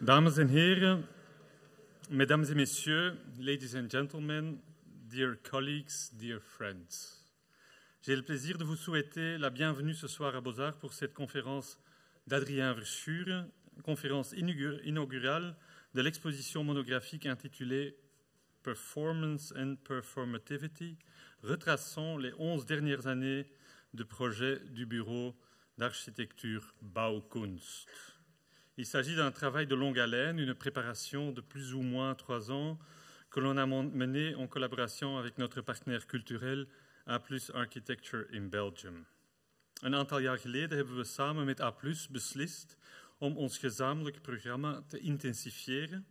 Dames en heren, mesdames et messieurs, ladies and gentlemen, dear colleagues, dear friends. J'ai le plaisir de vous souhaiter la bienvenue ce soir à Beaux-Arts pour cette conférence d'Adrien Verschuere, conférence inaugurale de l'exposition monographique intitulée « Performance and Performativity », retraçant les 11 dernières années de projet du Bureau d'architecture Baukunst. Il s'agit d'un travail de longue haleine, une préparation de plus ou moins 3 ans que l'on a menée en collaboration avec notre partenaire culturel A+ Architecture in Belgium. Een aantal jaar geleden hebben we samen met A+ beslist om ons gezamenlijk programma te intensiveren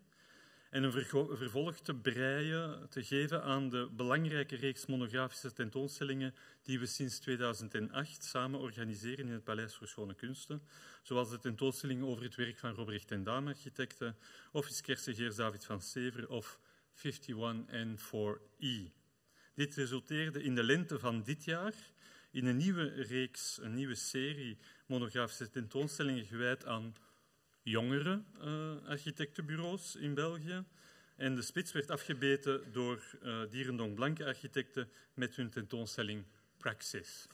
en een vervolg te breien, te geven aan de belangrijke reeks monografische tentoonstellingen die we sinds 2008 samen organiseren in het Paleis voor Schone Kunsten, zoals de tentoonstelling over het werk van Robbrecht en Daem architecten, of is Kersten Geers David van Sever of 51N4E. Dit resulteerde in de lente van dit jaar in een nieuwe reeks, een nieuwe serie monografische tentoonstellingen gewijd aan jongere architectenbureaus in België. En de spits werd afgebeten door Dierendonckblancke architecten met hun tentoonstelling Praxis.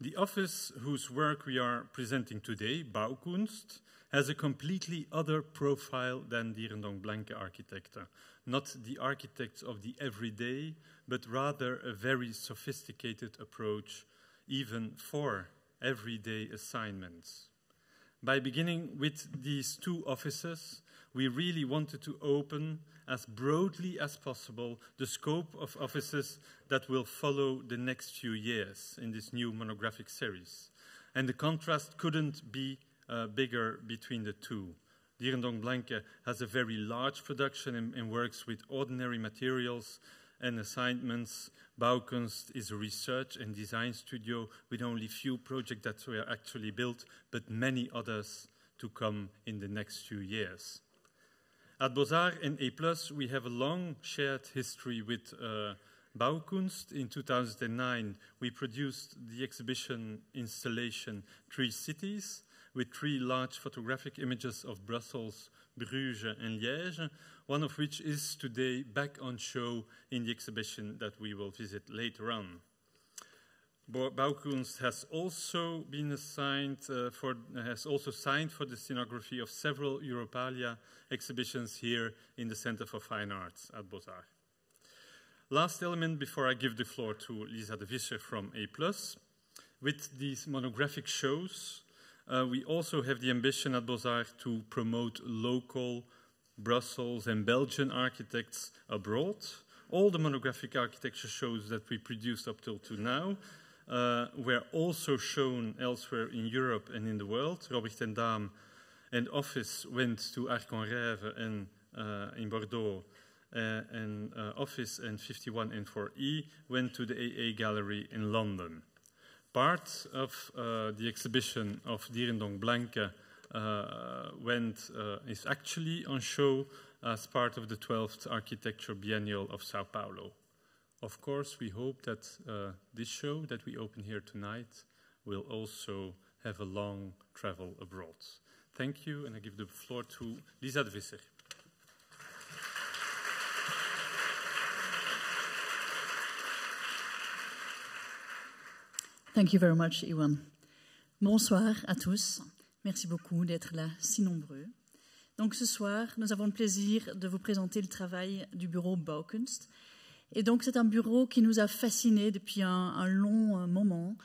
The office whose work we are presenting today, Baukunst, has a completely other profile than Dierendonckblancke architecten. Not the architects of the everyday, but rather a very sophisticated approach, even for everyday assignments. By beginning with these two offices, we really wanted to open as broadly as possible the scope of offices that will follow the next few years in this new monographic series. And the contrast couldn't be bigger between the two. Dierendonckblancke has a very large production and works with ordinary materials and assignments. Baukunst is a research and design studio with only few projects that were actually built, but many others to come in the next few years. At Beaux-Arts and A+, we have a long shared history with Baukunst. In 2009, we produced the exhibition installation Three Cities, with 3 large photographic images of Brussels, Bruges and Liège, one of which is today back on show in the exhibition that we will visit later on. Baukunst has also been assigned has also signed for the scenography of several Europalia exhibitions here in the Center for Fine Arts at Beaux-Arts. Last element before I give the floor to Lisa de Visser from A+. With these monographic shows, we also have the ambition at Beaux-Arts to promote local Brussels and Belgian architects abroad. All the monographic architecture shows that we produced up till now were also shown elsewhere in Europe and in the world. Robbrecht en Daem and Office went to Arco en Rêve and in Bordeaux, and Office and 51N4E went to the AA Gallery in London. Part of the exhibition of Dierendonckblancke is actually on show as part of the 12th Architecture Biennial of Sao Paulo. Of course, we hope that this show that we open here tonight will also have a long travel abroad. Thank you, and I give the floor to Lisa de Visser. Thank you very much, Iwan. Bonsoir à tous. Merci beaucoup d'être là si nombreux. Donc ce soir, nous avons le plaisir de vous présenter le travail du bureau Baukunst. Et donc c'est un bureau qui nous a fascinés depuis un long moment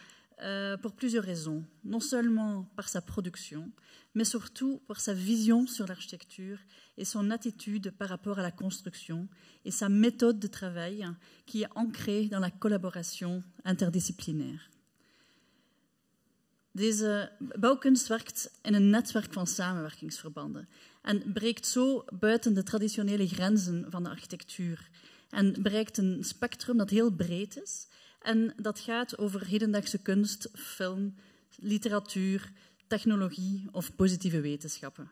pour plusieurs raisons. Non seulement par sa production, mais surtout par sa vision sur l'architecture et son attitude par rapport à la construction et sa méthode de travail qui est ancrée dans la collaboration interdisciplinaire. Deze Baukunst werkt in een netwerk van samenwerkingsverbanden en breekt zo buiten de traditionele grenzen van de architectuur en bereikt een spectrum dat heel breed is en dat gaat over hedendaagse kunst, film, literatuur, technologie of positieve wetenschappen.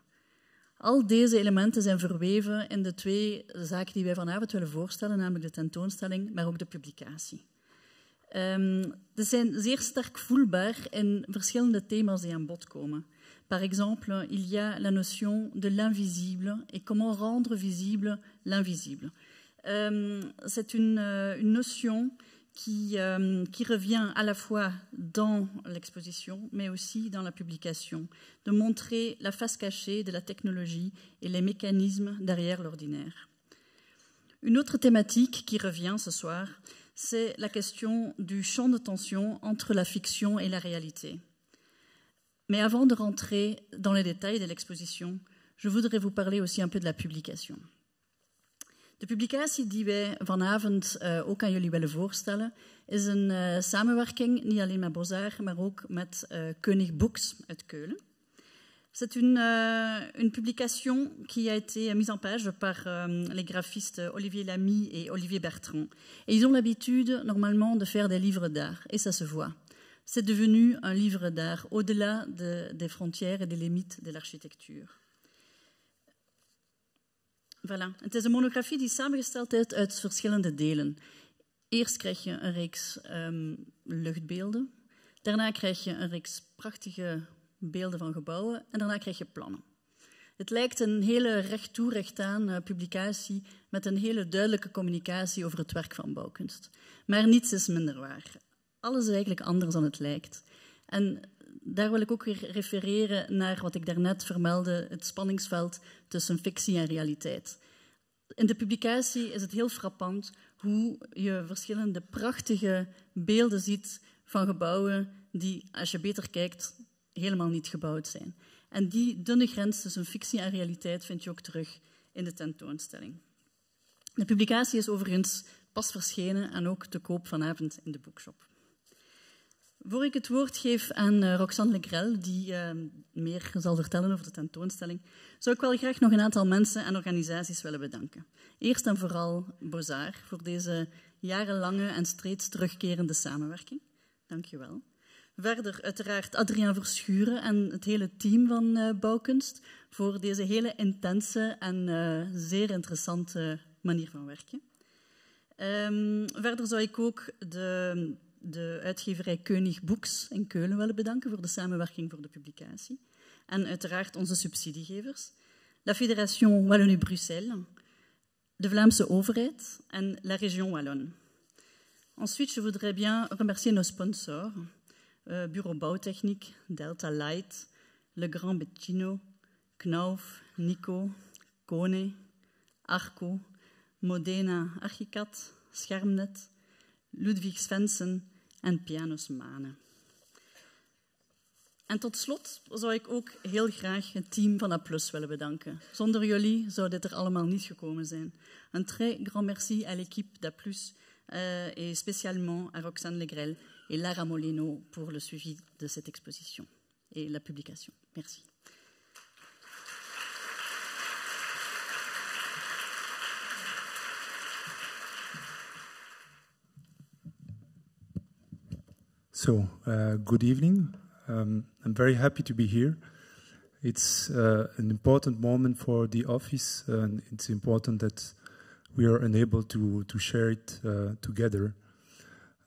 Al deze elementen zijn verweven in de 2 zaken die wij vanavond willen voorstellen, namelijk de tentoonstelling, maar ook de publicatie. Dus zijn zeer sterk voelbaar in verschillende thema's die aan bod komen. Par exemple, il y a la notion de l'invisible et comment rendre visible l'invisible. C'est une notion qui revient à la fois dans l'exposition, mais aussi dans la publication, de montrer la face cachée de la technologie et les mécanismes derrière l'ordinaire. Une autre thématique qui revient ce soir, c'est la question du champ de tension entre la fiction et la réalité. Mais avant de rentrer dans les détails de l'exposition, je voudrais vous parler aussi un peu de la publication. De publicatie die wij vanavond ook aan jullie willen voorstellen is een samenwerking, niet alleen met Bozar, maar ook met König Books uit Keulen. C'est une publication qui a été mise en page par les graphistes Olivier Lamy et Olivier Bertrand. Et ils ont l'habitude, normalement, de faire des livres d'art, et ça se voit. C'est devenu un livre d'art au-delà des frontières et des limites de l'architecture. Voilà. Het is een monografie die samengesteld is uit verschillende delen. Eerst krijg je een reeks luchtbeelden. Daarna krijg je een reeks prachtige beelden van gebouwen en daarna krijg je plannen. Het lijkt een hele recht toe, recht aan publicatie met een hele duidelijke communicatie over het werk van bouwkunst. Maar niets is minder waar. Alles is eigenlijk anders dan het lijkt. En daar wil ik ook weer refereren naar wat ik daarnet vermeldde, het spanningsveld tussen fictie en realiteit. In de publicatie is het heel frappant hoe je verschillende prachtige beelden ziet van gebouwen die, als je beter kijkt, helemaal niet gebouwd zijn. En die dunne grens tussen fictie en realiteit vind je ook terug in de tentoonstelling. De publicatie is overigens pas verschenen en ook te koop vanavond in de boekshop. Voor ik het woord geef aan Roxane Le Grelle, die meer zal vertellen over de tentoonstelling, zou ik wel graag nog een aantal mensen en organisaties willen bedanken. Eerst en vooral Bozar voor deze jarenlange en steeds terugkerende samenwerking. Dank je wel. Verder uiteraard Adrien Verschuere en het hele team van Baukunst voor deze hele intense en zeer interessante manier van werken. Verder zou ik ook de uitgeverij König Books in Keulen willen bedanken voor de samenwerking voor de publicatie. En uiteraard onze subsidiegevers, la Fédération Wallonie-Bruxelles, de Vlaamse overheid en la Région Wallonne. Ensuite, je voudrais bien remercier nos sponsors. Bureau Bouwtechniek, Delta Light, Le Grand Bettino, Knauf, Nico, Kone, Arco, Modena Archicat, Schermnet, Ludwig Svensson en Pianos Mane. En tot slot zou ik ook heel graag het team van A+ willen bedanken. Zonder jullie zou dit er allemaal niet gekomen zijn. Un très grand merci à l'équipe d'A+, et spécialement à Roxane Le Grelle et Lara Molino pour le suivi de cette exposition et la publication. Merci. So, good evening. I'm very happy to be here. It's an important moment for the office, and it's important that we are enabled to share it together.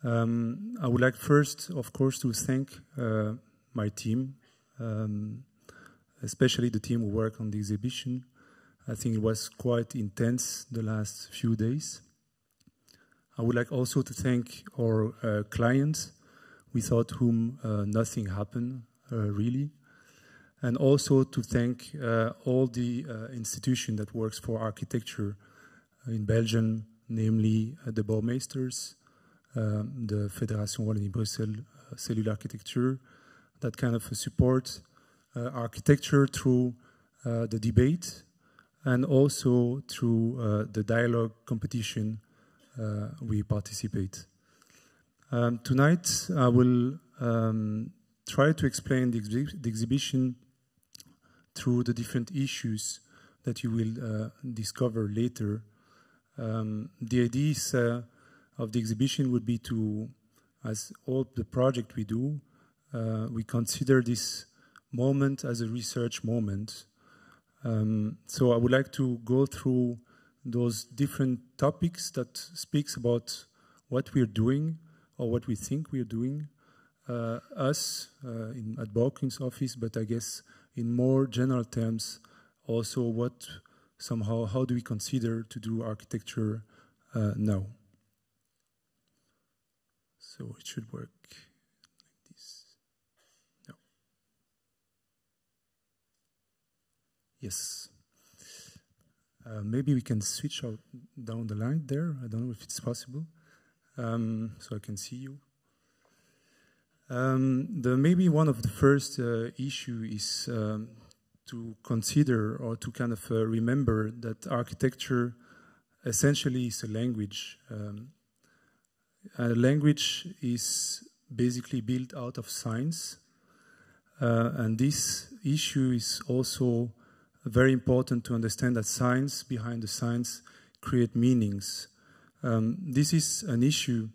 I would like first, of course, to thank my team, especially the team who worked on the exhibition. I think it was quite intense the last few days. I would like also to thank our clients, without whom nothing happened, really. And also to thank all the institutions that works for architecture in Belgium, namely the Bouwmeesters, the Fédération Wallonie-Bruxelles Cellule Architecture, that kind of support architecture through the debate and also through the dialogue competition we participate. Tonight I will try to explain the exhibition through the different issues that you will discover later. The idea is of the exhibition would be to, as all the project we do, we consider this moment as a research moment. So I would like to go through those different topics that speaks about what we're doing, or what we think we are doing, us at Baukunst's office, but I guess in more general terms, also what somehow, how do we consider to do architecture now? So it should work like this. No. Yes. Maybe we can switch out down the line there. I don't know if it's possible. So I can see you. Maybe one of the first issue is to consider or to kind of remember that architecture essentially is a language. A language is basically built out of science, and this issue is also very important to understand that science behind the science create meanings. This is an issue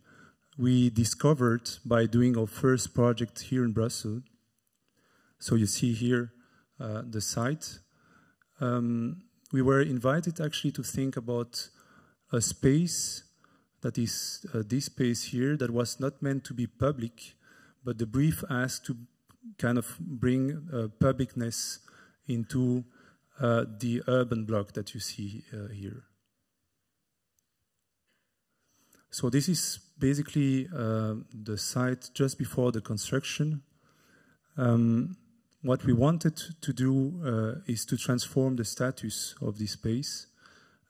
we discovered by doing our first project here in Brussels. So you see here the site. We were invited actually to think about a space that is this space here that was not meant to be public, but the brief asked to kind of bring publicness into the urban block that you see here. So this is basically the site just before the construction. What we wanted to do is to transform the status of this space.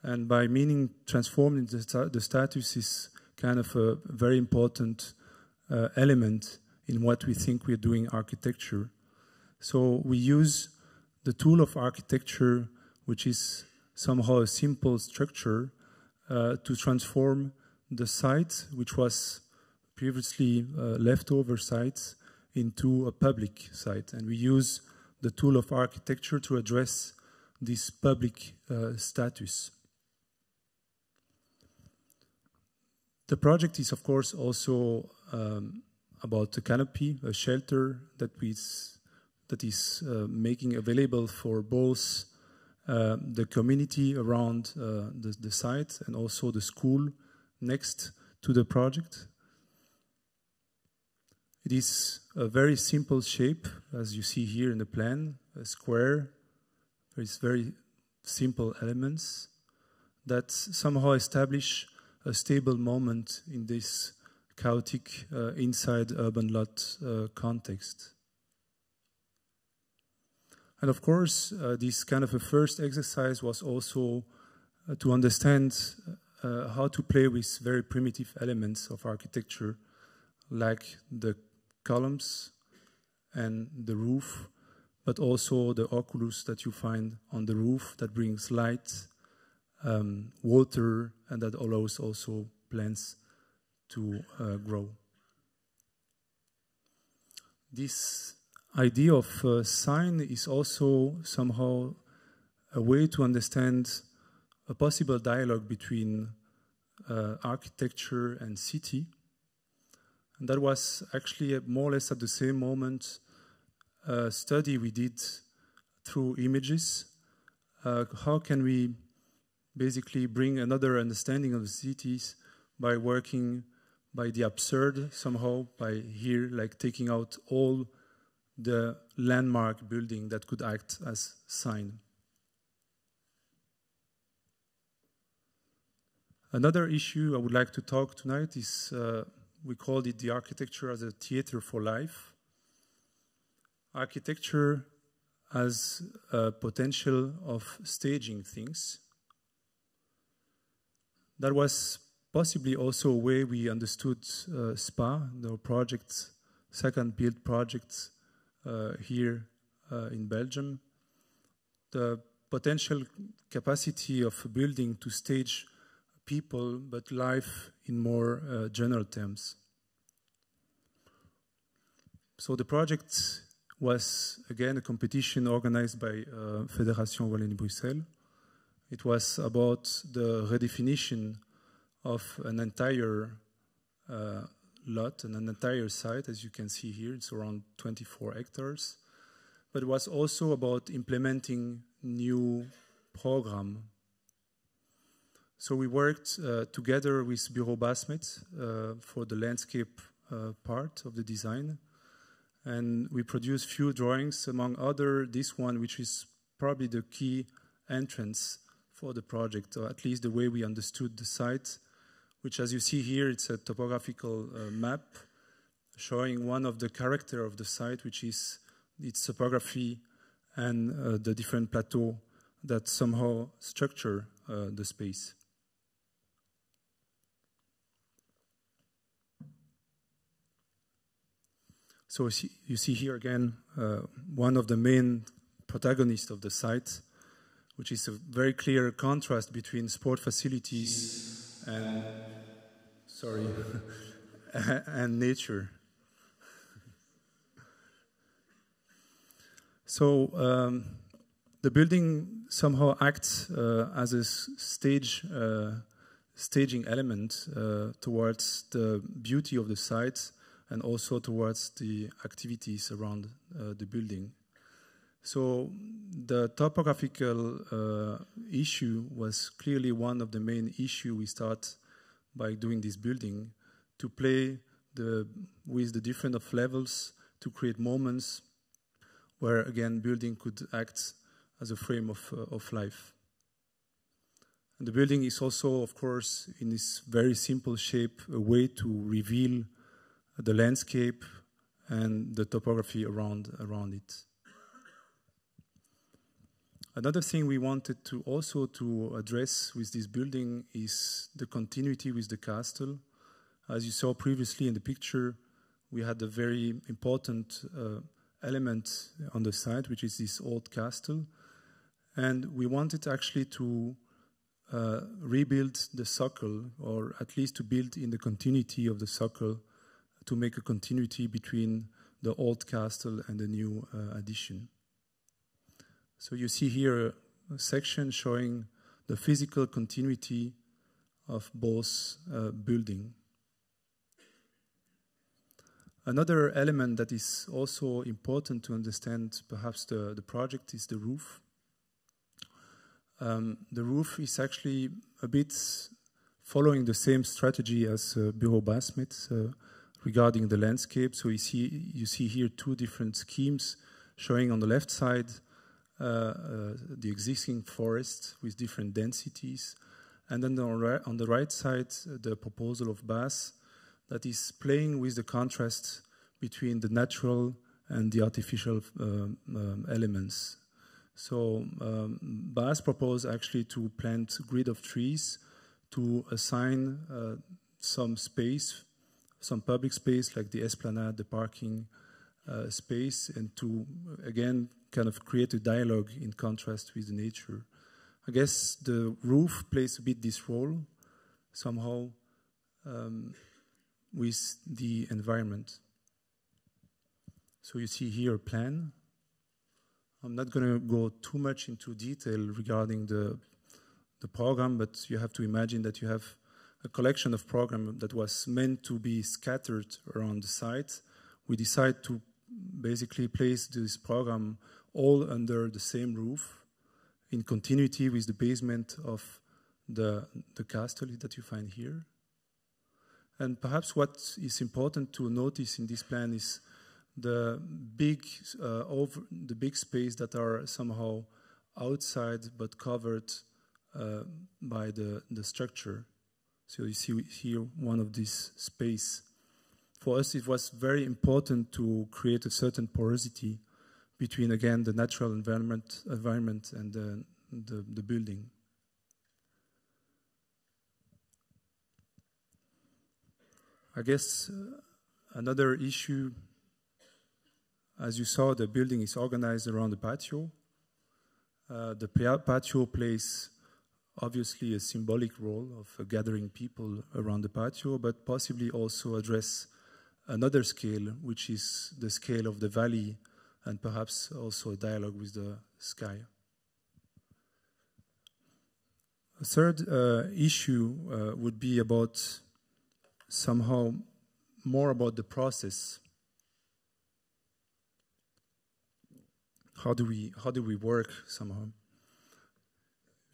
And by meaning transforming the status is kind of a very important element in what we think we're doing architecture. So we use the tool of architecture, which is somehow a simple structure, to transform the site, which was previously leftover sites, into a public site. And we use the tool of architecture to address this public status. The project is, of course, also about a canopy, a shelter that is making available for both the community around the site and also the school next to the project. It is a very simple shape, as you see here in the plan, a square. There is very simple elements that somehow establish a stable moment in this chaotic inside urban lot context. And of course, this kind of a first exercise was also to understand how to play with very primitive elements of architecture, like the columns and the roof, but also the oculus that you find on the roof that brings light, water, and that allows also plants to grow. This idea of sign is also somehow a way to understand a possible dialogue between architecture and city. And that was actually more or less at the same moment a study we did through images. How can we basically bring another understanding of the cities by working by the absurd somehow, by here, like taking out all the landmark building that could act as sign. Another issue I would like to talk tonight is, we called it the architecture as a theater for life. Architecture as a potential of staging things. That was possibly also a way we understood SPA, the project, second build project here in Belgium. The potential capacity of a building to stage people, but life in more general terms. So the project was, again, a competition organized by Fédération Wallonie-Bruxelles. It was about the redefinition of an entire lot and an entire site, as you can see here. It's around 24 hectares. But it was also about implementing new program. So we worked together with Bureau Bas Smets for the landscape part of the design. And we produced few drawings, among other this one, which is probably the key entrance for the project, or at least the way we understood the site, which as you see here, it's a topographical map showing one of the character of the site, which is its topography and the different plateaux that somehow structure the space. So you see here again one of the main protagonists of the site, which is a very clear contrast between sport facilities and sorry and nature. So the building somehow acts as a staging element towards the beauty of the site, and also towards the activities around the building. So the topographical issue was clearly one of the main issues we start by doing this building, to play with the different of levels to create moments where, again, building could act as a frame of life. And the building is also, of course, in this very simple shape, a way to reveal the landscape and the topography around it. Another thing we wanted to also to address with this building is the continuity with the castle. As you saw previously in the picture, we had a very important element on the site, which is this old castle. And we wanted actually to rebuild the circle, or at least to build in the continuity of the circle, to make a continuity between the old castle and the new addition. So you see here a section showing the physical continuity of both building. Another element that is also important to understand perhaps the project is the roof. The roof is actually a bit following the same strategy as Bureau Bas Smets, regarding the landscape. So you see here two different schemes showing on the left side the existing forest with different densities, and then on the right side the proposal of Bas that is playing with the contrast between the natural and the artificial elements. So Bas proposed actually to plant a grid of trees to assign some space, some public space like the esplanade, the parking space, and to, again, kind of create a dialogue in contrast with nature. I guess the roof plays a bit this role, somehow, with the environment. So you see here a plan. I'm not going to go too much into detail regarding the program, but you have to imagine that you have a collection of programs that was meant to be scattered around the site. We decided to basically place this program all under the same roof in continuity with the basement of the castle that you find here. And perhaps what is important to notice in this plan is the big space that are somehow outside but covered by the structure. So you see here one of these space. For us, it was very important to create a certain porosity between, again, the natural environment and the building. I guess another issue, as you saw, the building is organized around the patio. The patio plays obviously a symbolic role of gathering people around the patio, but possibly also address another scale, which is the scale of the valley, and perhaps also a dialogue with the sky. A third issue would be about somehow more about the process. How do we work somehow?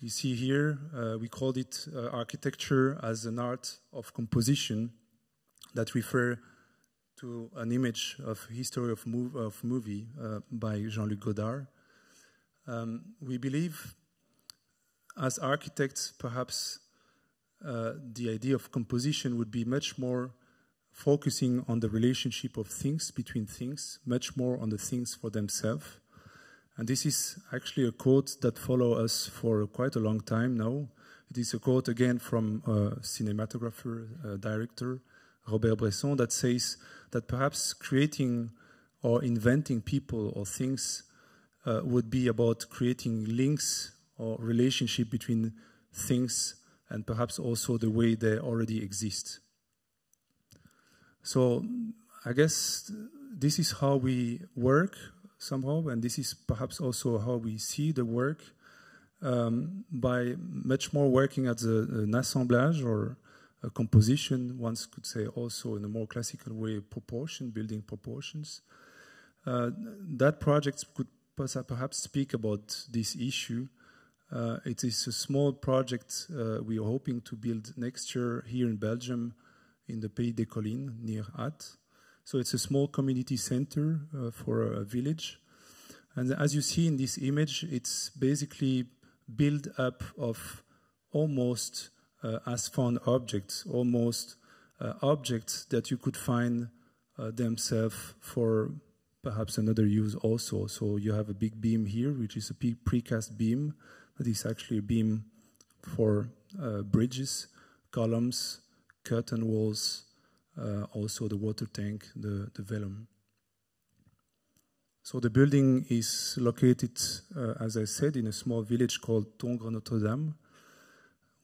you see here, we called it architecture as an art of composition that refer to an image of history of movie by Jean-Luc Godard. We believe, as architects, perhaps the idea of composition would be much more focusing on the relationship of things between things, much more on the things for themselves. And this is actually a quote that follows us for quite a long time now. It is a quote again from cinematographer, director, Robert Bresson, that says that perhaps creating or inventing people or things would be about creating links or relationship between things and perhaps also the way they already exist. So I guess this is how we work somehow, and this is perhaps also how we see the work, by much more working at an assemblage or a composition, one could say also in a more classical way, proportion, building proportions. That project could perhaps speak about this issue. It is a small project we are hoping to build next year here in Belgium in the Pays des Collines near Ath. So it's a small community center for a village. And as you see in this image, it's basically built up of almost as found objects, almost objects that you could find themselves for perhaps another use also. So you have a big beam here, which is a big precast beam. That is actually a beam for bridges, columns, curtain walls, also the water tank, the vellum. So the building is located, as I said, in a small village called Tongres Notre-Dame.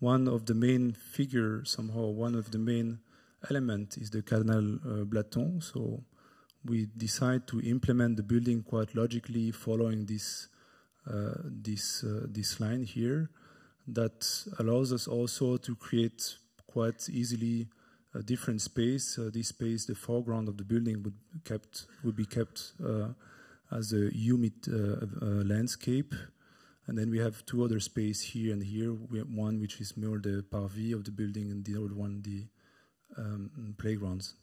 One of the main figures, somehow, one of the main elements is the Cardinal Blaton. So we decide to implement the building quite logically following this line here that allows us also to create quite easily a different space. This space, the foreground of the building would be kept as a humid landscape. And then we have two other spaces here and here. We have one which is more the parvis of the building and the other one the playgrounds.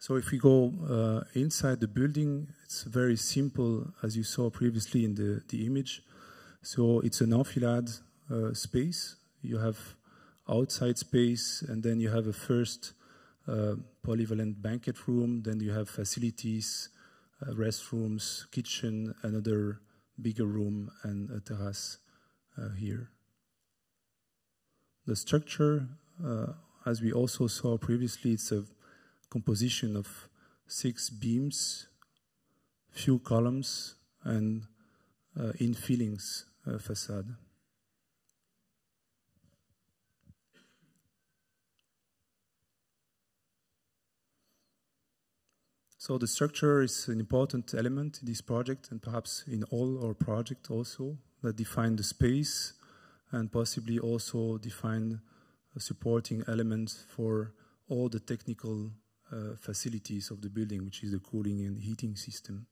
So if we go inside the building, it's very simple as you saw previously in the image. So it's an enfilade space. You have outside space, and then you have a first polyvalent banquet room, then you have facilities, restrooms, kitchen, another bigger room, and a terrace here. The structure, as we also saw previously, it's a composition of 6 beams, few columns, and infillings facade. So the structure is an important element in this project and perhaps in all our projects also that define the space and possibly also define a supporting element for all the technical facilities of the building, which is the cooling and heating system.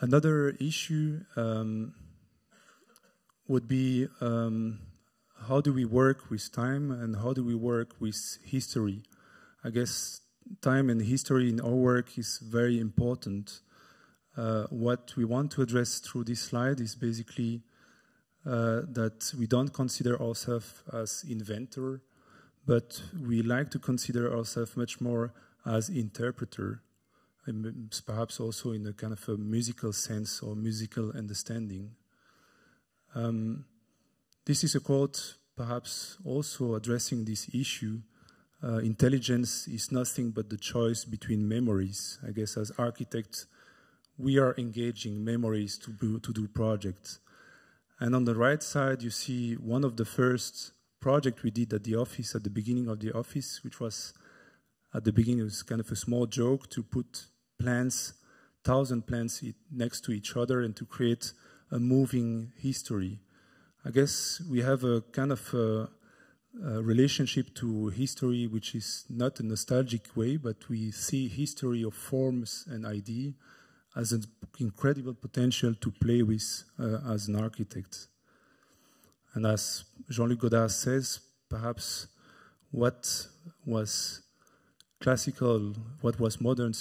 Another issue would be how do we work with time and how do we work with history? I guess time and history in our work is very important. What we want to address through this slide is basically that we don't consider ourselves as inventor, but we like to consider ourselves much more as interpreter, and perhaps also in a kind of a musical sense or musical understanding. This is a quote, perhaps also addressing this issue. Intelligence is nothing but the choice between memories. I guess as architects, we are engaging memories to do projects. And on the right side, you see one of the first projects we did at the office, at the beginning of the office, which was at the beginning, it was kind of a small joke to put plants, 1,000 plants next to each other and to create a moving history. I guess we have a kind of relationship to history, which is not a nostalgic way, but we see history of forms and idea as an incredible potential to play with as an architect. And as Jean-Luc Godard says, perhaps what was classical, what was modern,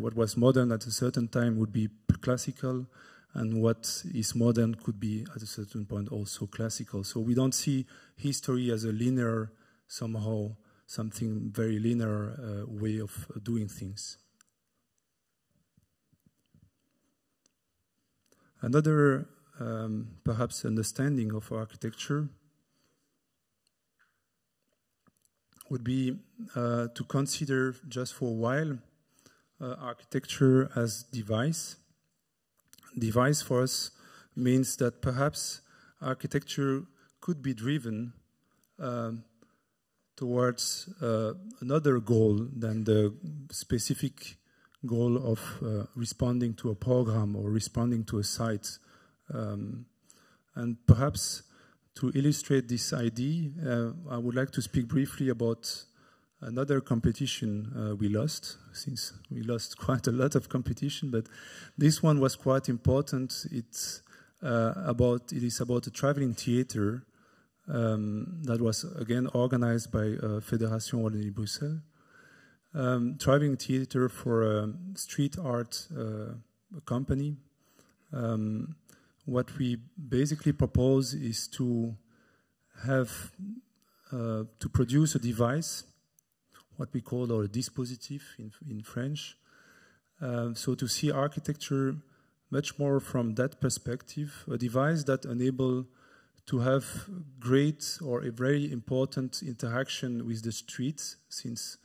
what was modern at a certain time would be classical, and what is modern could be at a certain point also classical. So we don't see history as a linear, somehow, something very linear way of doing things. Another, perhaps, understanding of architecture would be to consider, just for a while, architecture as device. Device for us means that perhaps architecture could be driven towards another goal than the specific goal of responding to a program or responding to a site. And perhaps to illustrate this idea, I would like to speak briefly about another competition we lost, since we lost quite a lot of competition, but this one was quite important. It is about a traveling theater that was again organized by Fédération Wallonie-Bruxelles. Traveling theater for a street art company. What we basically propose is to have, to produce a device, what we call our dispositif in French. So to see architecture much more from that perspective, a device that enable to have great or a very important interaction with the street, since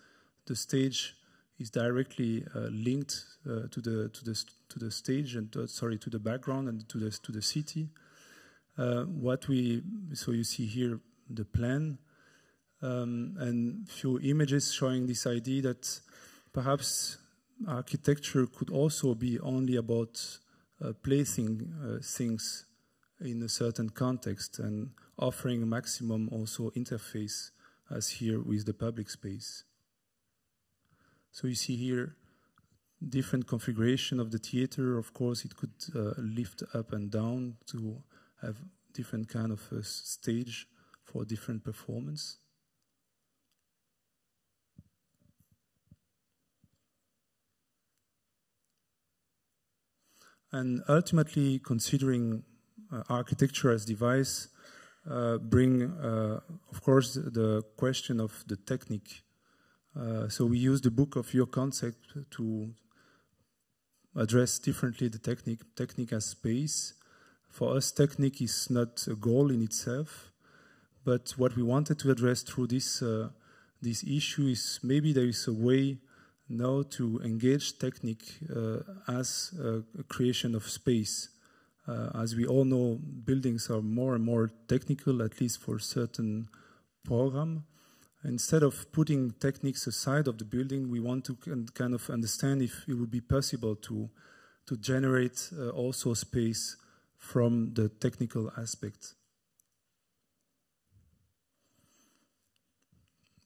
the stage is directly linked to the stage and to the background and to the city. So you see here the plan and few images showing this idea that perhaps architecture could also be only about placing things in a certain context and offering a maximum also interface as here with the public space. So you see here different configuration of the theater. Of course, it could lift up and down to have different kind of stage for different performance. And ultimately, considering architecture as device, of course, the question of the technique. So we use the book of your concept to address differently the technique as space. For us, technique is not a goal in itself, but what we wanted to address through this issue is maybe there is a way now to engage technique as a creation of space. As we all know, buildings are more and more technical, at least for certain program. Instead of putting techniques aside of the building, we want to kind of understand if it would be possible to generate also space from the technical aspect.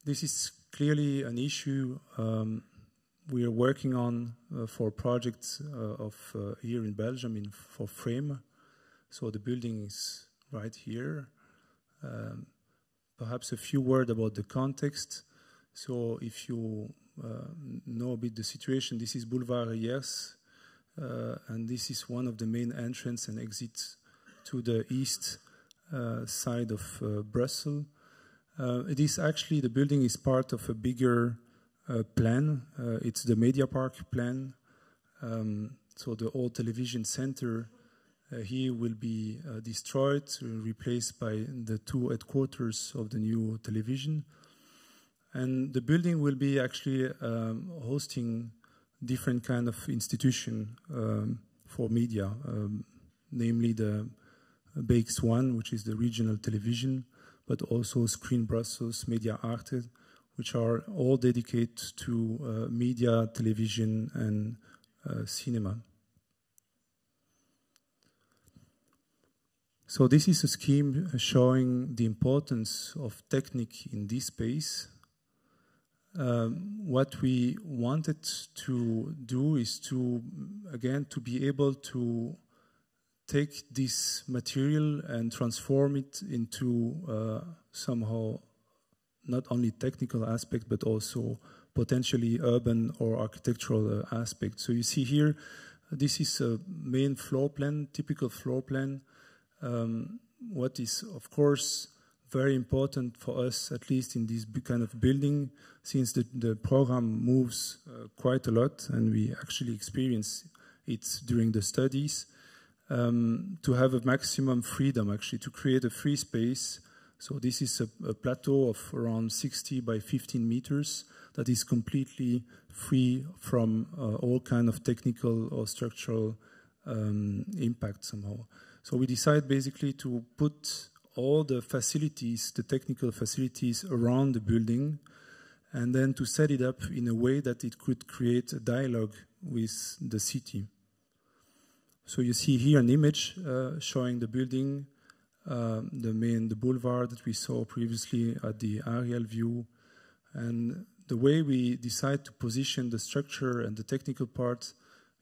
This is clearly an issue we are working on for projects here in Belgium for frame. So the building is right here. Perhaps a few words about the context. So if you know a bit the situation, this is Boulevard Riers, and this is one of the main entrance and exits to the east side of Brussels. It is actually, the building is part of a bigger plan. It's the Media Park plan. So the old television center here will be destroyed, replaced by the two headquarters of the new television. And the building will be actually hosting different kind of institution for media, namely the BX1, which is the regional television, but also Screen Brussels, Media Arte, which are all dedicated to media, television, and cinema. So this is a scheme showing the importance of technique in this space. What we wanted to do is to, again, to be able to take this material and transform it into somehow not only technical aspect, but also potentially urban or architectural aspect. So you see here, this is a main floor plan, typical floor plan. What is, of course, very important for us, at least in this kind of building, since the program moves quite a lot, and we actually experience it during the studies, to have a maximum freedom, actually, to create a free space. So this is a plateau of around 60 by 15 meters that is completely free from all kind of technical or structural impact somehow. So we decide basically to put all the facilities, the technical facilities around the building, and then to set it up in a way that it could create a dialogue with the city. So you see here an image showing the building, the boulevard that we saw previously at the aerial view. And the way we decide to position the structure and the technical part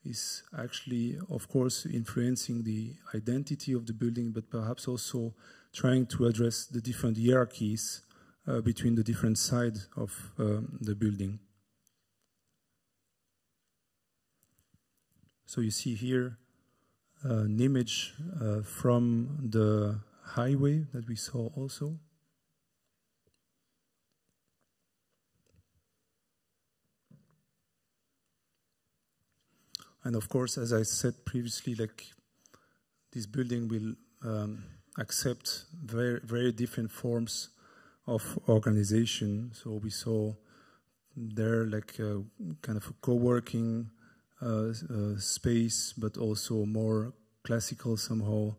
is actually, of course, influencing the identity of the building, but perhaps also trying to address the different hierarchies between the different sides of the building. So you see here an image from the highway that we saw also. And of course, as I said previously, like, this building will accept very, very different forms of organization. So we saw there like a, kind of a co-working space, but also more classical somehow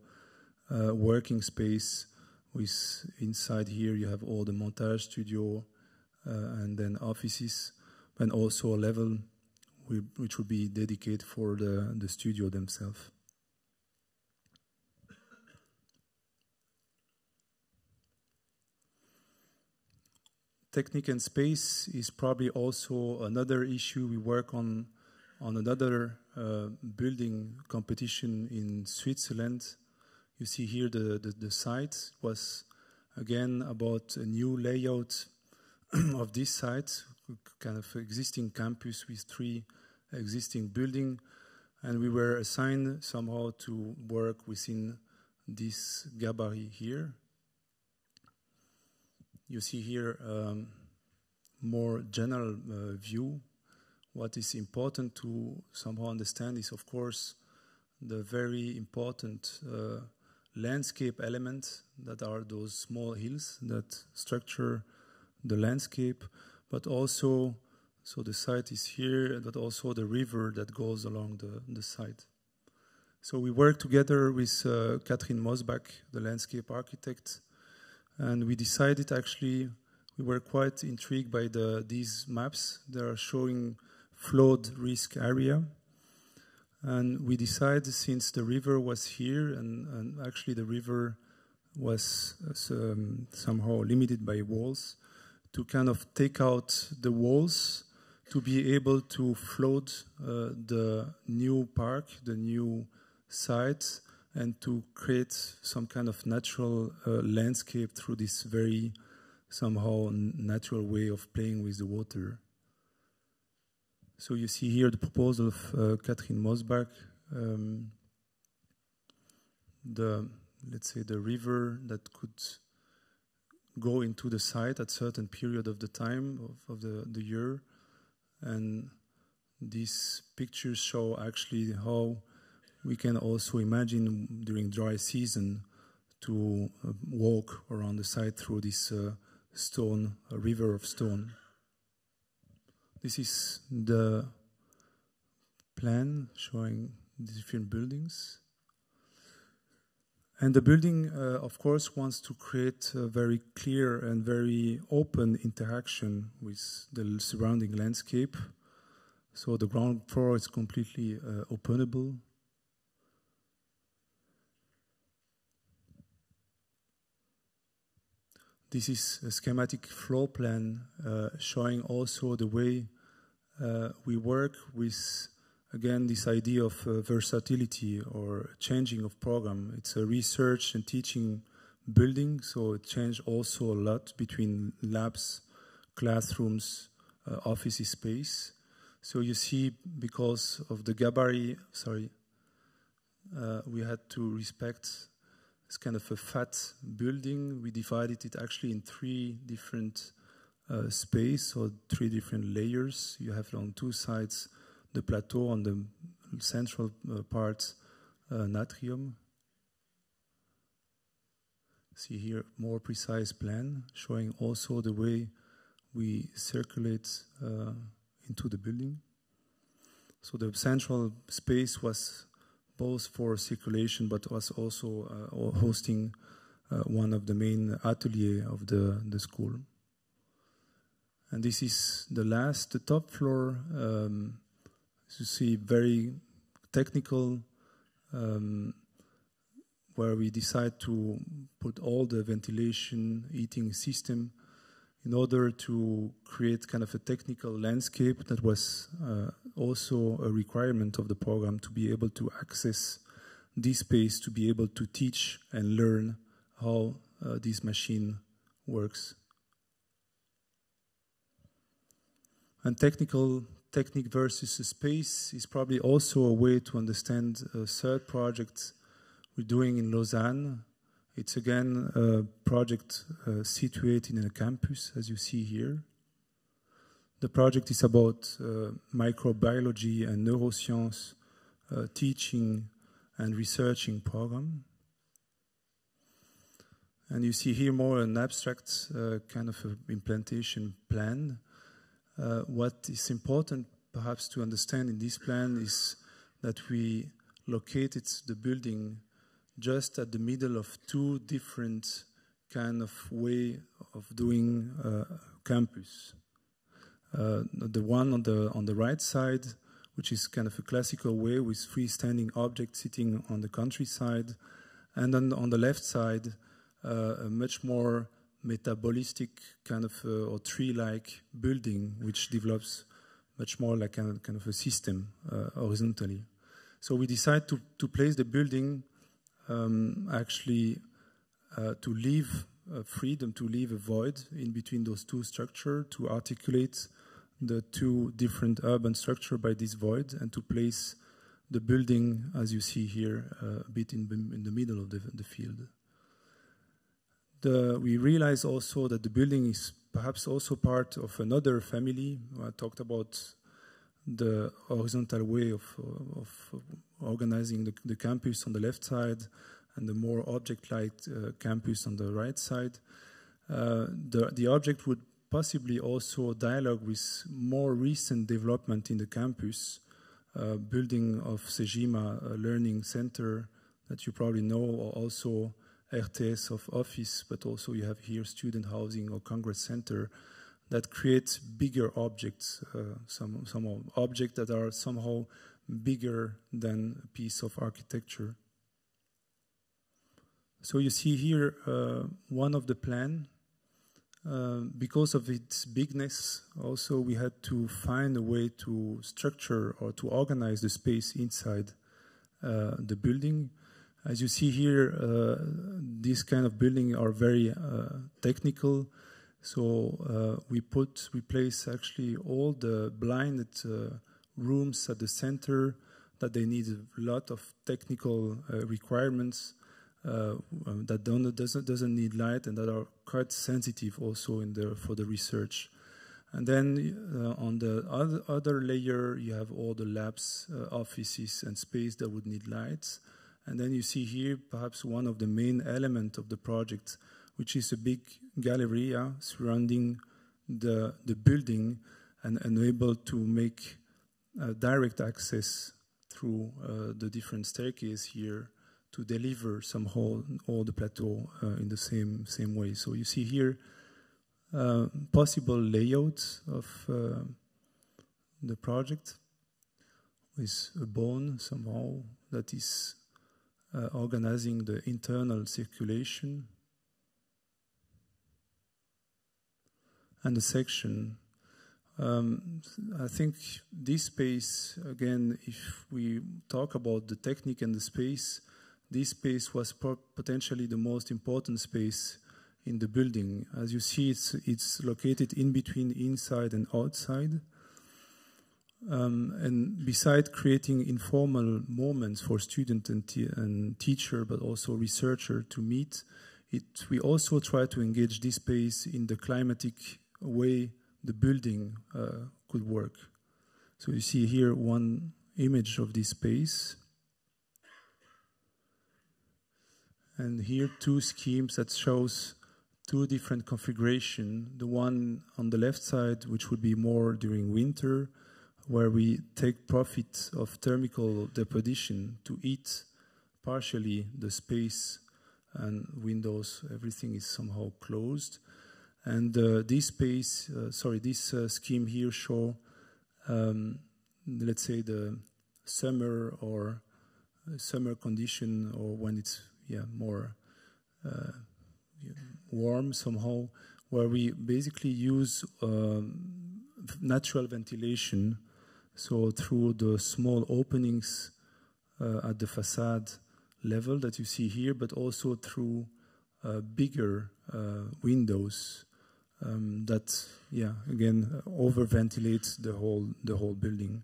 working space. With inside here you have all the montage studio and then offices, and also a level which would be dedicated for the studio themselves. Technique and space is probably also another issue. We work on another building competition in Switzerland. You see here the site was again about a new layout of this site, kind of existing campus with three existing buildings, and we were assigned somehow to work within this gabarit here. You see here more general view. What is important to somehow understand is, of course, the very important landscape element that are those small hills that structure the landscape, but also, so the site is here, but also the river that goes along the site. So we work together with Kathrin Mosbach, the landscape architect, and we decided actually, we were quite intrigued by these maps that are showing flood risk area. And we decided, since the river was here, and actually the river was somehow limited by walls, to kind of take out the walls to be able to flood the new park, the new site, and to create some kind of natural landscape through this very somehow natural way of playing with the water. So you see here the proposal of Kathrin Mosbach. Let's say the river that could go into the site at certain period of the time of the year, and these pictures show actually how we can also imagine during dry season to walk around the site through this river of stone. This is the plan showing the different buildings. And the building, of course, wants to create a very clear and very open interaction with the surrounding landscape. So the ground floor is completely openable. This is a schematic floor plan showing also the way we work with, again, this idea of versatility or changing of program. It's a research and teaching building, so it changed also a lot between labs, classrooms, office space. So you see, because of the gabarit, we had to respect this kind of a fat building. We divided it actually in three different space or three different layers. You have on two sides the plateau, on the central part an atrium. See here more precise plan showing also the way we circulate into the building. So the central space was both for circulation, but was also hosting one of the main atelier of the school. And this is the last, the top floor. As you see, very technical, where we decide to put all the ventilation, heating system in order to create kind of a technical landscape that was also a requirement of the program to be able to access this space, to be able to teach and learn how this machine works. And technique versus space is probably also a way to understand a third project we're doing in Lausanne. It's again a project situated in a campus, as you see here. The project is about microbiology and neuroscience teaching and researching program. And you see here more an abstract kind of implementation plan. What is important perhaps to understand in this plan is that we located the building just at the middle of two different kind of way of doing campus. The one on the right side, which is kind of a classical way with freestanding objects sitting on the countryside, and then on the left side, a much more metabolistic kind of or tree-like building, which develops much more like a kind of a system horizontally. So we decide to place the building actually to leave freedom, to leave a void in between those two structures, to articulate the two different urban structures by this void, and to place the building, as you see here, a bit in the middle of the field. We realize also that the building is perhaps also part of another family. I talked about the horizontal way of organizing the campus on the left side and the more object-like campus on the right side. The object would possibly also dialogue with more recent development in the campus, building of Sejima, a learning center that you probably know, or also RTS of office, but also you have here student housing or congress center that creates bigger objects, some objects that are somehow bigger than a piece of architecture. So you see here one of the plan. Because of its bigness, also we had to find a way to structure or to organize the space inside the building. As you see here, these kind of buildings are very technical. So we place actually all the blinded rooms at the center, that they need a lot of technical requirements that doesn't need light and that are quite sensitive also in for the research. And then on the other layer, you have all the labs, offices, and space that would need lights. And then you see here perhaps one of the main elements of the project, which is a big galleria surrounding the building and unable to make direct access through the different staircase here to deliver somehow all the plateau in the same way. So you see here possible layouts of the project with a bone somehow that is organizing the internal circulation. and a section. I think this space, again, if we talk about the technique and the space, this space was potentially the most important space in the building. As you see, it's located in between inside and outside. And beside creating informal moments for student and teacher, but also researcher to meet, we also try to engage this space in the climatic way the building could work. So you see here one image of this space. And here two schemes that shows two different configurations. The one on the left side, which would be more during winter, where we take profit of thermal deposition to heat partially the space and windows, everything is somehow closed. And this scheme here show, let's say, the summer or summer condition, or when it's more warm somehow, where we basically use natural ventilation. So through the small openings at the facade level that you see here, but also through bigger windows. That, again, over-ventilates the whole building.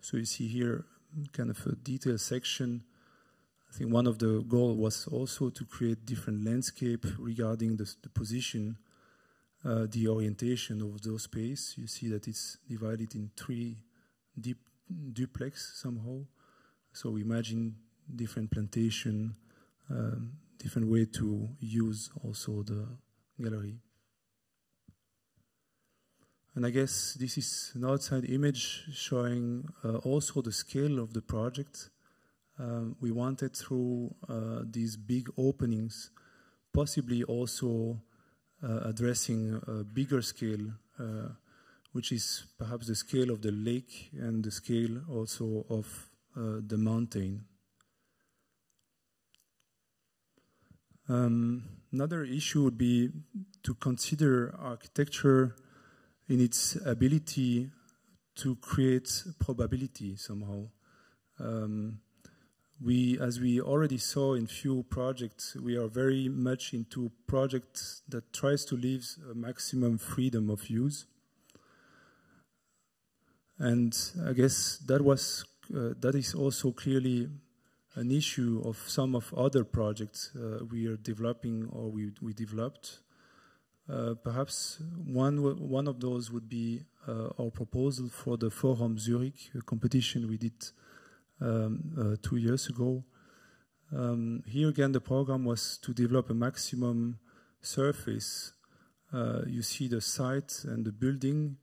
So you see here kind of a detailed section. I think one of the goals was also to create different landscape regarding the position, the orientation of those space. You see that it's divided in three duplex somehow. So imagine different plantation, different way to use also the gallery. And I guess this is an outside image showing also the scale of the project. We wanted through these big openings, possibly also addressing a bigger scale, which is perhaps the scale of the lake and the scale also of the mountain. Another issue would be to consider architecture in its ability to create probability somehow. As we already saw in few projects, we are very much into projects that tries to leave a maximum freedom of use. And I guess that is also clearly an issue of some of other projects we are developing or we developed. Perhaps one of those would be our proposal for the Forum Zurich, a competition we did 2 years ago. Here again, the program was to develop a maximum surface. You see the site and the building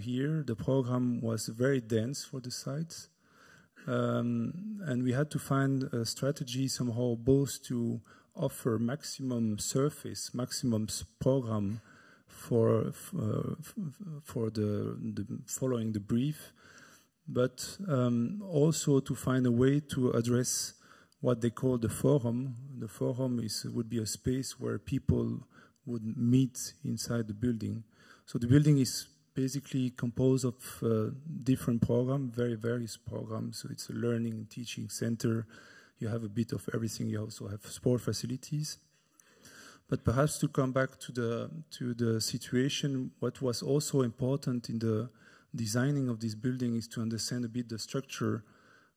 here. The program was very dense for the site. And we had to find a strategy somehow both to offer maximum surface, maximum program for the following the brief, but also to find a way to address what they call the forum. The forum would be a space where people would meet inside the building. So the building is basically composed of different programs, very various programs. So it's a learning and teaching center. You have a bit of everything. You also have sport facilities. But perhaps to come back to the situation, what was also important in the designing of this building is to understand a bit the structure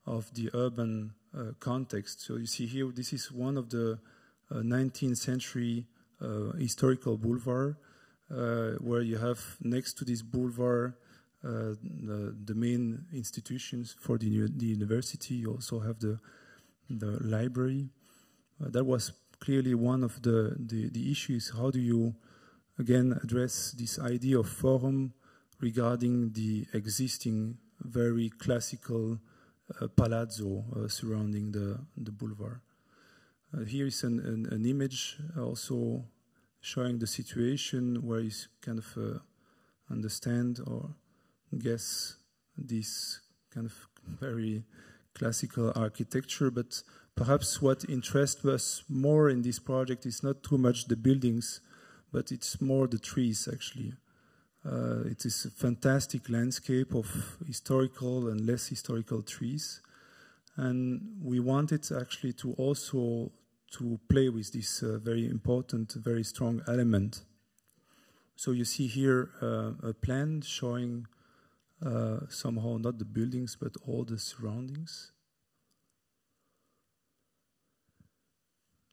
of the urban context. So you see here, this is one of the 19th century historical boulevard, where you have next to this boulevard the main institutions for the university. You also have the library. That was clearly one of the issues. How do you, again, address this idea of forum regarding the existing very classical palazzo surrounding the boulevard? Here is an image also showing the situation where you kind of understand or guess this kind of very classical architecture, but perhaps what interests us more in this project is not too much the buildings, but it's more the trees actually. It is a fantastic landscape of historical and less historical trees, and we wanted actually to also to play with this very important, very strong element. So you see here a plan showing somehow not the buildings but all the surroundings.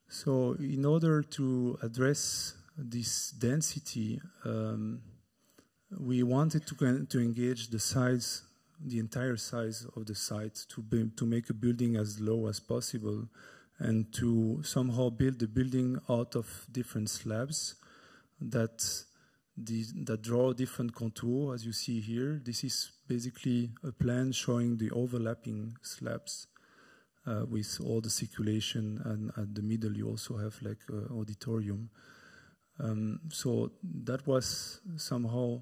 So in order to address this density, we wanted to engage the size, the entire size of the site, to make a building as low as possible, and to somehow build the building out of different slabs that draw different contour, as you see here. This is basically a plan showing the overlapping slabs with all the circulation, and at the middle you also have like an auditorium. So that was somehow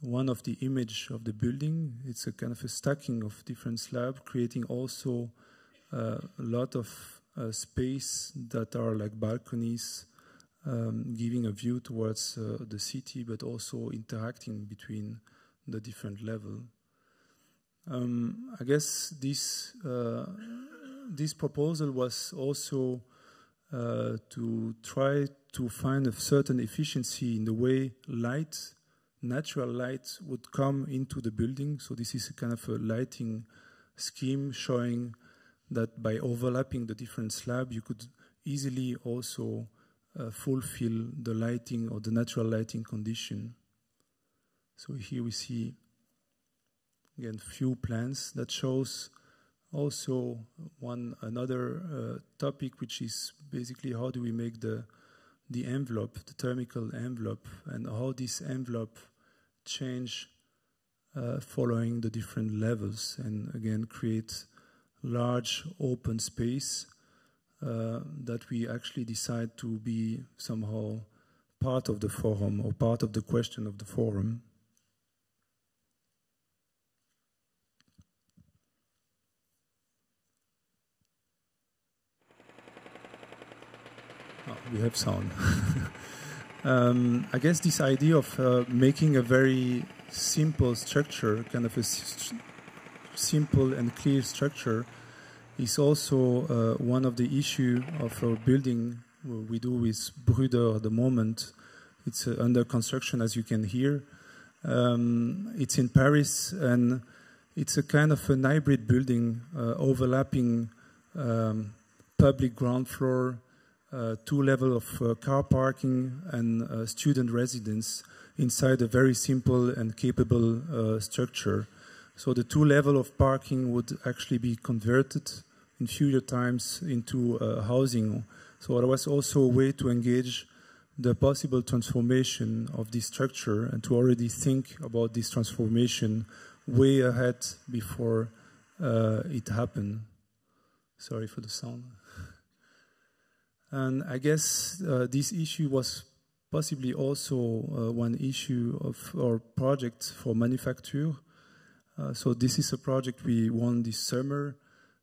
one of the image of the building. It's a kind of a stacking of different slabs, creating also a lot of space that are like balconies, giving a view towards the city, but also interacting between the different levels. I guess this proposal was also to try to find a certain efficiency in the way light, natural light, would come into the building. So this is a kind of a lighting scheme showing that by overlapping the different slab, you could easily also fulfill the lighting or the natural lighting condition. So here we see again few plans that shows also another topic, which is basically how do we make the envelope, the thermical envelope, and how this envelope change following the different levels, and again create large open space that we actually decide to be somehow part of the forum or part of the question of the forum. Oh, we have sound. I guess this idea of making a very simple structure, kind of a simple and clear structure, is also one of the issues of our building we do with Bruder at the moment. It's under construction, as you can hear. It's in Paris, and it's a kind of an hybrid building, overlapping public ground floor, two levels of car parking, and student residence inside a very simple and capable structure. So the two levels of parking would actually be converted in future times into housing. So there was also a way to engage the possible transformation of this structure and to already think about this transformation way ahead before it happened. Sorry for the sound. And I guess this issue was possibly also one issue of our project for manufacture. So this is a project we won this summer.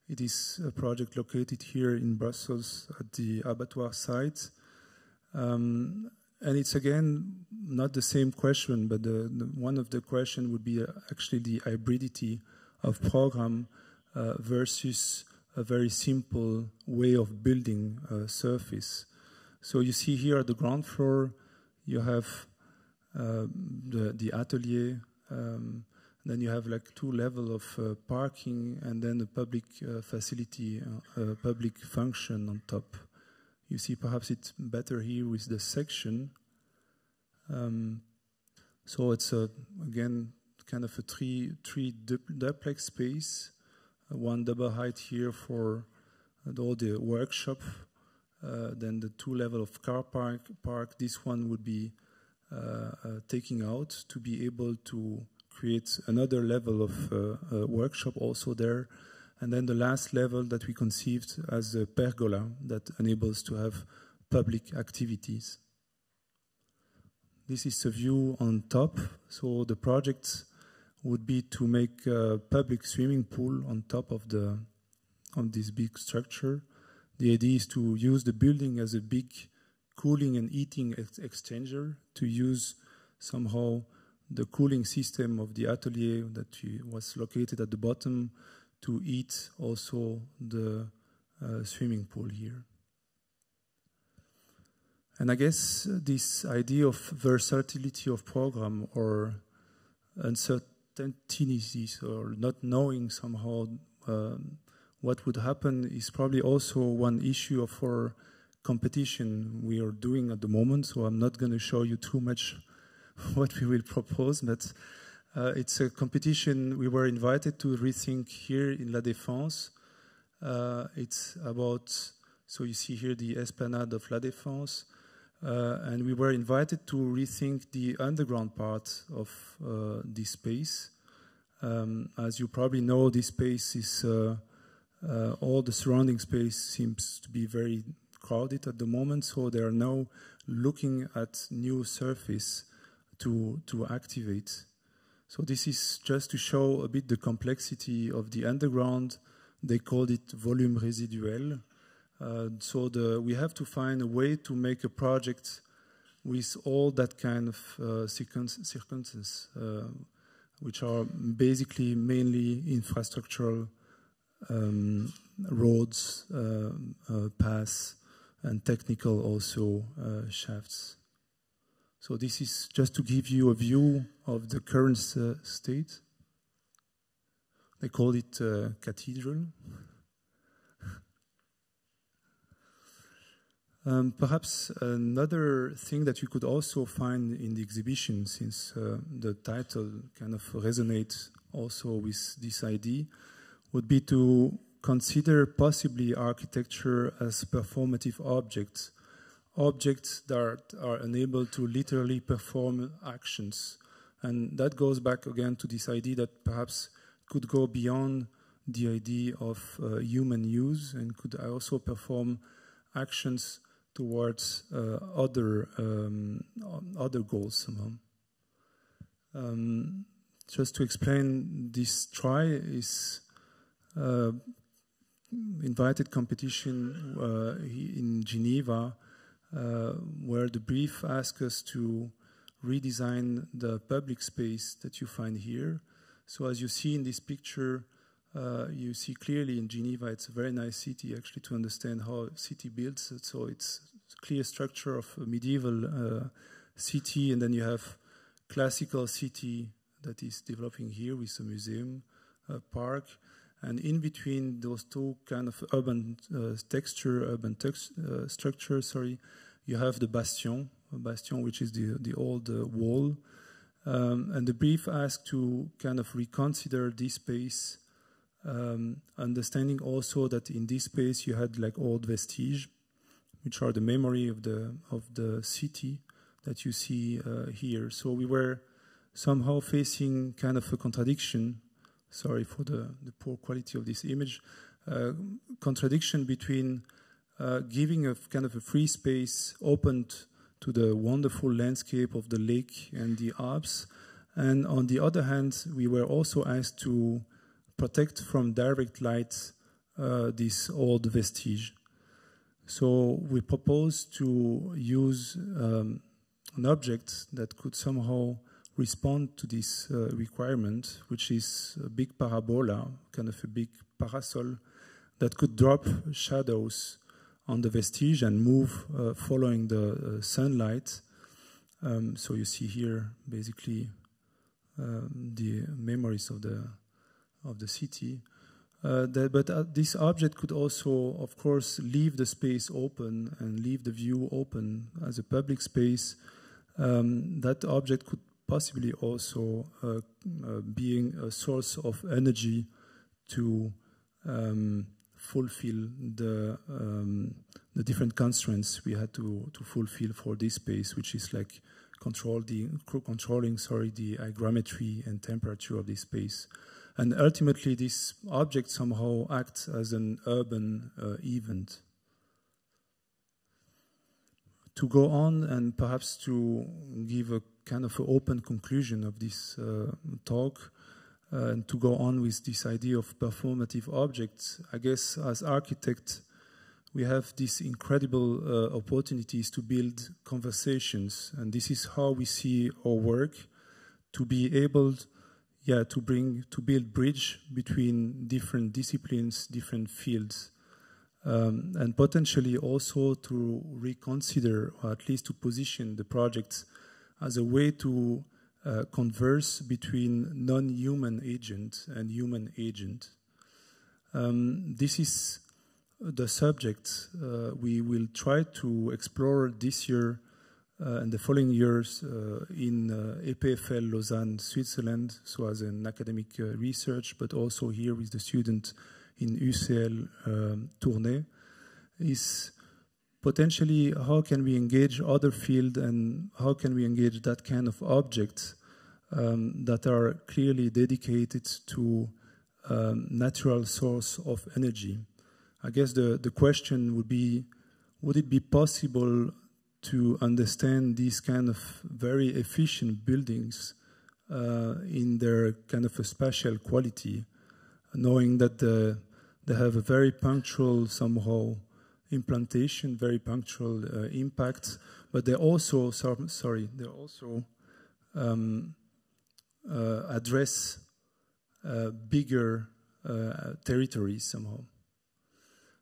It is a project located here in Brussels at the abattoir site. And it's again not the same question, but one of the questions would be actually the hybridity of program versus a very simple way of building a surface. So you see here at the ground floor, you have the atelier, then you have like two levels of parking, and then a public facility, public function on top. You see perhaps it's better here with the section. So it's again kind of a three duplex space, one double height here for all the workshop, then the two levels of car park. This one would be taking out to be able to create another level of workshop also there. And then the last level that we conceived as a pergola that enables to have public activities. This is a view on top. So the project would be to make a public swimming pool on top of this big structure. The idea is to use the building as a big cooling and heating exchanger to use somehow the cooling system of the atelier that was located at the bottom to heat also the swimming pool here. And I guess this idea of versatility of program or uncertainties or not knowing somehow what would happen is probably also one issue of our competition we are doing at the moment. So I'm not going to show you too much what we will propose, but it's a competition we were invited to rethink here in La Défense. It's about, so you see here the Esplanade of La Défense, and we were invited to rethink the underground part of this space. As you probably know, this space is, all the surrounding space seems to be very crowded at the moment, so they are now looking at new surface to activate. So this is just to show a bit the complexity of the underground. They called it volume residuel. So we have to find a way to make a project with all that kind of circumstances, which are basically mainly infrastructural roads, paths, and technical also shafts. So this is just to give you a view of the current state. They call it cathedral. Perhaps another thing that you could also find in the exhibition, since the title kind of resonates also with this idea, would be to consider possibly architecture as performative objects, objects that are unable to literally perform actions. And that goes back again to this idea that perhaps could go beyond the idea of human use and could also perform actions towards other goals somehow. Just to explain, this try is invited competition in Geneva, where the brief asks us to redesign the public space that you find here. So as you see in this picture, you see clearly in Geneva, it's a very nice city actually to understand how a city builds. So it's a clear structure of a medieval city, and then you have classical city that is developing here with a museum, a park, and in between those two kind of urban structure, sorry, you have the bastion, which is the old wall. And the brief asked to kind of reconsider this space, understanding also that in this space you had like old vestiges, which are the memory of the city that you see here. So we were somehow facing kind of a contradiction. Sorry for the poor quality of this image. Contradiction between giving a kind of a free space opened to the wonderful landscape of the lake and the Alps. And on the other hand, we were also asked to protect from direct light this old vestige. So we proposed to use an object that could somehow respond to this requirement, which is a big parabola, kind of a big parasol that could drop shadows on the vestige and move following the sunlight. So you see here basically the memories of the city. This object could also, of course, leave the space open and leave the view open as a public space. That object could possibly also being a source of energy to fulfill the different constraints we had to fulfill for this space, which is like controlling the hygrometry and temperature of this space. And ultimately, this object somehow acts as an urban event. To go on and perhaps to give a kind of an open conclusion of this talk, and to go on with this idea of performative objects, I guess as architects, we have these incredible opportunities to build conversations, and this is how we see our work, to be able, to build bridge between different disciplines, different fields, and potentially also to reconsider, or at least to position the projects as a way to converse between non-human agent and human agent. This is the subject we will try to explore this year and the following years in EPFL Lausanne, Switzerland, so as an academic research, but also here with the student in UCL Tournai, is potentially how can we engage other field and how can we engage that kind of objects that are clearly dedicated to natural source of energy. I guess the question would be, would it be possible to understand these kind of very efficient buildings in their kind of a spatial quality, knowing that they have a very punctual somehow implantation, very punctual impacts, but they also, address bigger territories somehow.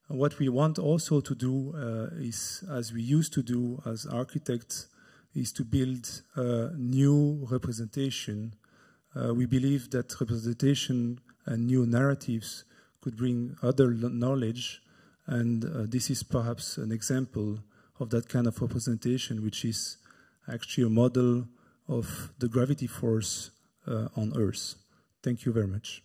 And what we want also to do is, as we used to do as architects, is to build new representation. We believe that representation and new narratives could bring other knowledge, and this is perhaps an example of that kind of representation, which is actually a model of the gravity force on Earth. Thank you very much.